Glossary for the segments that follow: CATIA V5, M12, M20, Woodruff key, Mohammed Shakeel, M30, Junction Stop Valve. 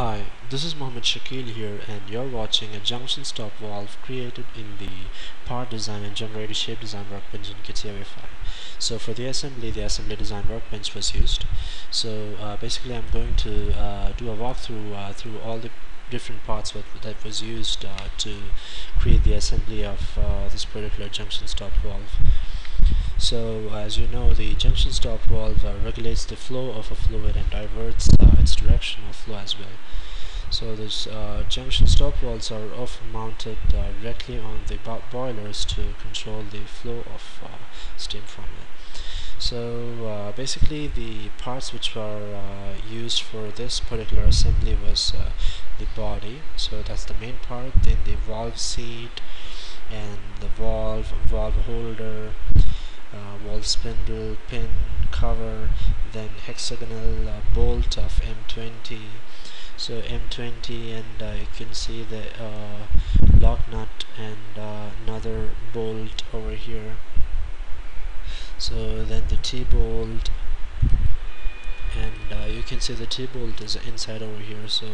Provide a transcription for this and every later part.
Hi, this is Mohammed Shakeel here, and you're watching a junction stop valve created in the part design and generated shape design workbench in CATIA V5. So for the assembly design workbench was used. So basically I'm going to do a walkthrough through all the different parts that was used to create the assembly of this particular junction stop valve. So as you know, the junction stop valve regulates the flow of a fluid and diverts its direction of flow as well. So these junction stop valves are often mounted directly on the boilers to control the flow of steam from it. So basically the parts which were used for this particular assembly was the body, so that's the main part, then the valve seat and the valve holder, valve spindle, pin, cover, then hexagonal bolt of M20. So M20, and you can see the lock nut and another bolt over here. So then the T-bolt, and you can see the T-bolt is inside over here, so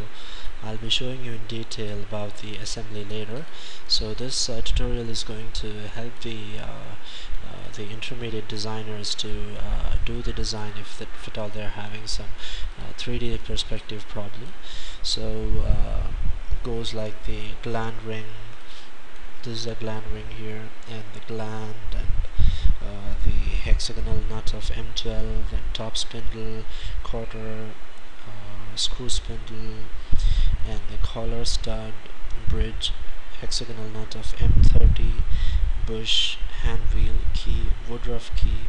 I'll be showing you in detail about the assembly later. So this tutorial is going to help the intermediate designers to do the design if at all they're having some 3D perspective problem. So it goes like the gland ring. This is a gland ring here, and the gland, and the hexagonal nut of M12, and top spindle, quarter, screw spindle, and the collar stud, bridge, hexagonal nut of M30, bush, hand wheel, key, Woodruff key,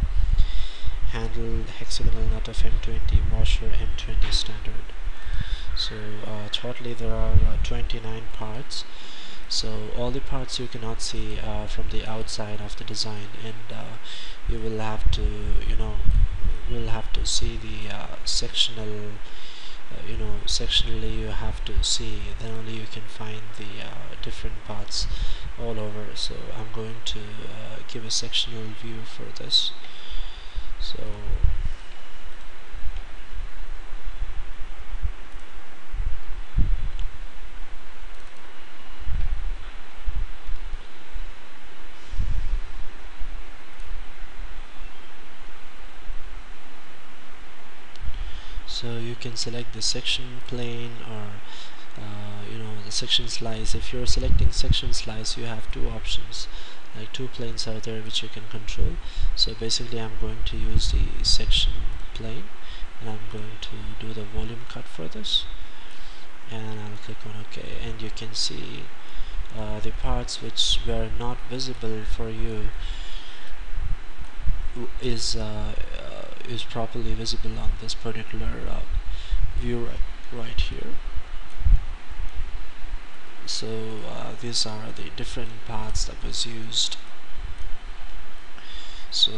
handle, hexagonal nut of M20, washer, M20 standard. So totally there are 29 parts. So all the parts you cannot see from the outside of the design, and you will have to, will have to see the sectional, sectionally you have to see, then only you can find the different parts all over. So I'm going to give a sectional view for this. So you can select the section plane or the section slice. If you're selecting section slice, you have two options, like two planes are there which you can control. So basically I'm going to use the section plane, and I'm going to do the volume cut for this, and I'll click on OK, and you can see the parts which were not visible for you is properly visible on this particular view right here. So these are the different parts that was used. So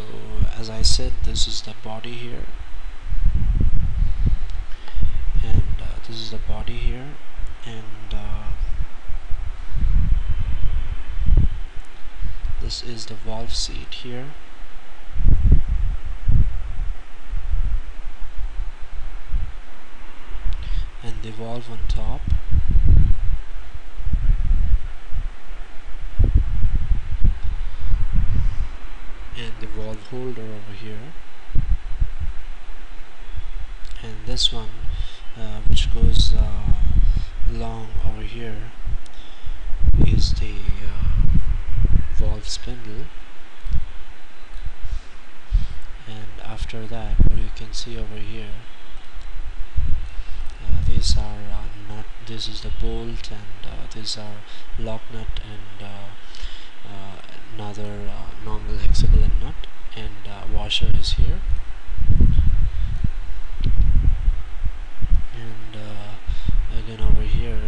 as I said, this is the body here, and this is the body here, and this is the valve seat here. And the valve on top, and the valve holder over here, and this one which goes long over here is the valve spindle. And after that, what you can see over here, these are nut, this is the bolt, and these are lock nut, and another normal hexagonal nut, and washer is here, and again over here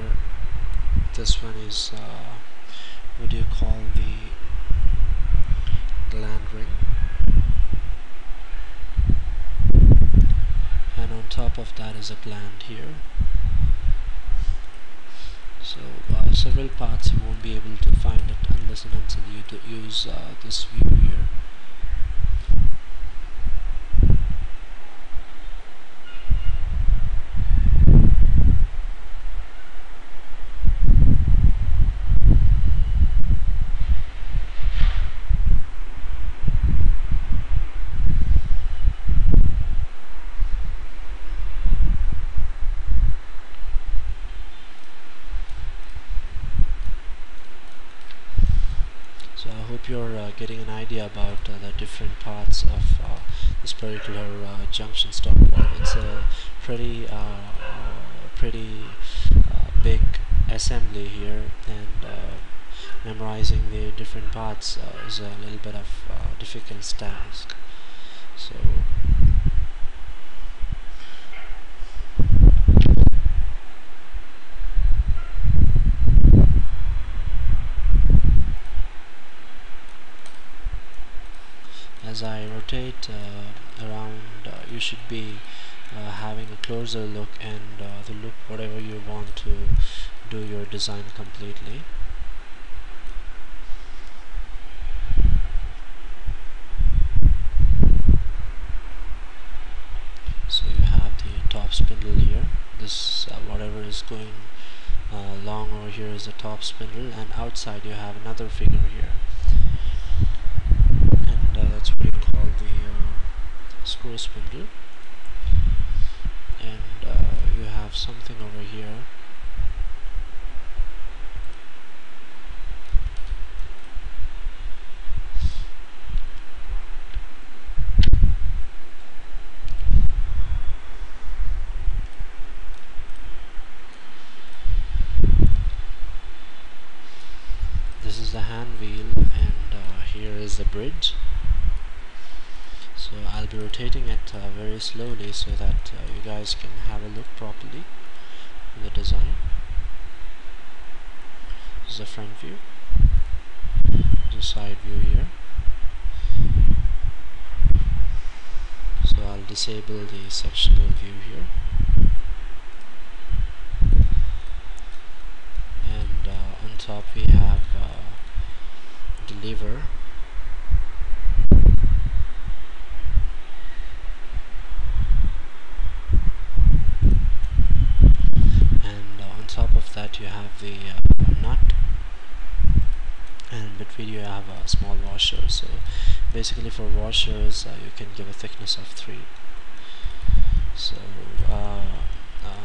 this one is what do you call, the gland ring, and on top of that is a gland here. So several parts you won't be able to find it unless and until you use this view here. So I hope you're getting an idea about the different parts of this particular junction stop valve. It's a pretty big assembly here, and memorizing the different parts is a little bit of a difficult task. So as I rotate around, you should be having a closer look and the look whatever you want to do your design completely. So you have the top spindle here. This whatever is going long over here is the top spindle, and outside you have another figure here. That's what you call the screw spindle, and you have something over here. This is the hand wheel, and here is the bridge. So I'll be rotating it very slowly so that you guys can have a look properly at the design. This is the front view, the side view here. So I'll disable the sectional view here, and on top we have the lever. You have the nut, and between you have a small washer. So basically for washers you can give a thickness of 3. So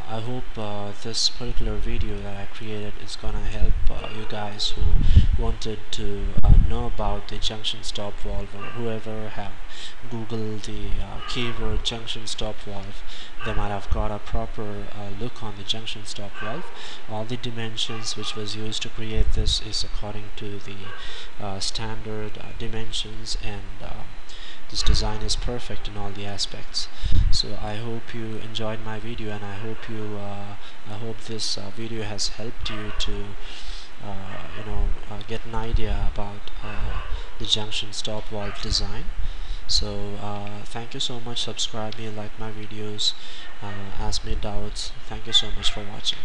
I hope this particular video that I created is gonna help you guys who wanted to know about the junction stop valve, or whoever have Googled the keyword junction stop valve. They might have got a proper look on the junction stop valve. All the dimensions which was used to create this is according to the standard dimensions, and this design is perfect in all the aspects. So I hope you enjoyed my video, and I hope this video has helped you to get an idea about the junction stop valve design. So thank you so much. Subscribe me, like my videos, ask me doubts. Thank you so much for watching.